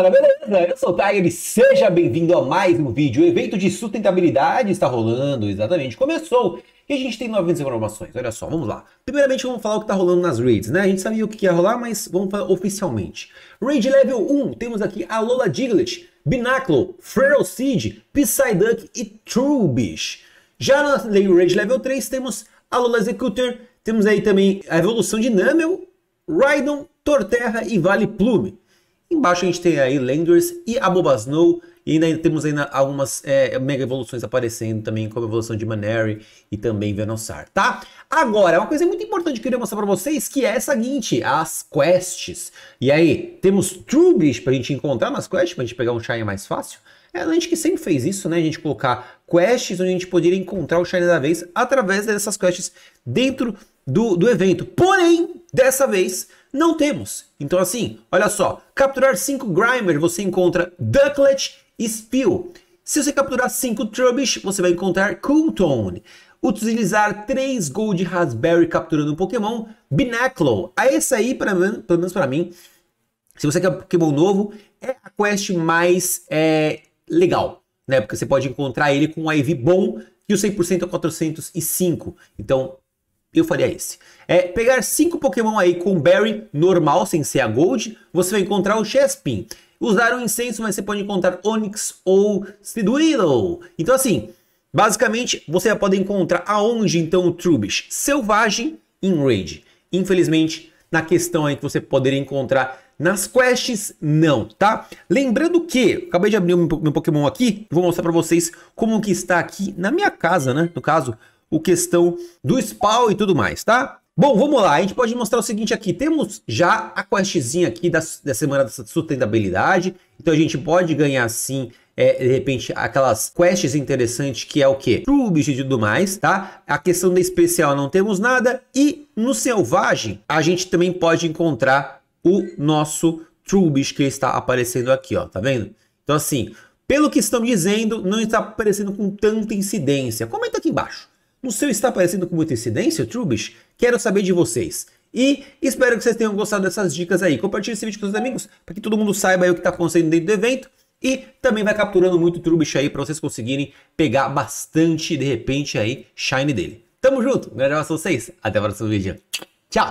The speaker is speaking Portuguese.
galera, beleza? Eu sou o Tiger e seja bem-vindo a mais um vídeo. O evento de sustentabilidade está rolando, exatamente, começou e a gente tem 900 informações, olha só, vamos lá. Primeiramente vamos falar o que está rolando nas raids, né? A gente sabia o que ia rolar, mas vamos falar oficialmente. Raid level 1, temos aqui a Alola Diglett, Binacle, Ferroseed, Psyduck e Trubbish. Já na Raid level 3 temos a Alolan Exeggutor, temos aí também a evolução de Namel, Raidon, Torterra e Vileplume. Embaixo a gente tem aí Landers e Abomasnow. E ainda temos ainda algumas mega evoluções aparecendo também, como a evolução de Maneri e também Venusaur, tá? Agora, uma coisa muito importante que eu queria mostrar pra vocês, que é a seguinte, as quests. E aí, temos Trubbish pra gente encontrar nas quests, pra gente pegar um Shiny mais fácil. É a gente que sempre fez isso, né? A gente colocar quests onde a gente poderia encontrar o Shiny da vez através dessas quests dentro do evento. Porém, dessa vez, não temos. Então assim, olha só, capturar 5 Grimer, você encontra Ducklet e Spill. Se você capturar 5 Trubbish, você vai encontrar Cooltone. Utilizar 3 Gold Raspberry capturando um Pokémon, Binacle. Essa aí, pelo menos para mim, se você quer um Pokémon novo, é a quest mais legal, né? Porque você pode encontrar ele com um IV bom e o 100% é 405. Então, eu faria esse. Pegar 5 Pokémon aí com Berry normal, sem ser a Gold, você vai encontrar o Chespin. Usar o incenso, mas você pode encontrar Onix ou Siduilo. Então assim, basicamente, você vai poder encontrar aonde então o Trubbish? Selvagem em Raid. Infelizmente, na questão aí que você poderia encontrar nas quests, não, tá? Lembrando que, acabei de abrir meu Pokémon aqui, vou mostrar pra vocês como que está aqui na minha casa, né? No caso, o questão do spawn e tudo mais, tá? Bom, vamos lá, a gente pode mostrar o seguinte aqui, temos já a questzinha aqui da semana da sustentabilidade, então a gente pode ganhar sim, de repente, aquelas quests interessantes que é o quê? Trubbish e tudo mais, tá? A questão da especial não temos nada e no selvagem a gente também pode encontrar o nosso Trubbish que está aparecendo aqui, ó, tá vendo? Então assim, pelo que estão dizendo, não está aparecendo com tanta incidência, comenta aqui embaixo. No seu está aparecendo com muita incidência, Trubbish? Quero saber de vocês. E espero que vocês tenham gostado dessas dicas aí. Compartilhe esse vídeo com seus amigos, para que todo mundo saiba aí o que está acontecendo dentro do evento. E também vai capturando muito Trubbish aí, para vocês conseguirem pegar bastante, de repente, aí, Shiny dele. Tamo junto, um grande abraço a vocês. Até o próximo vídeo. Tchau!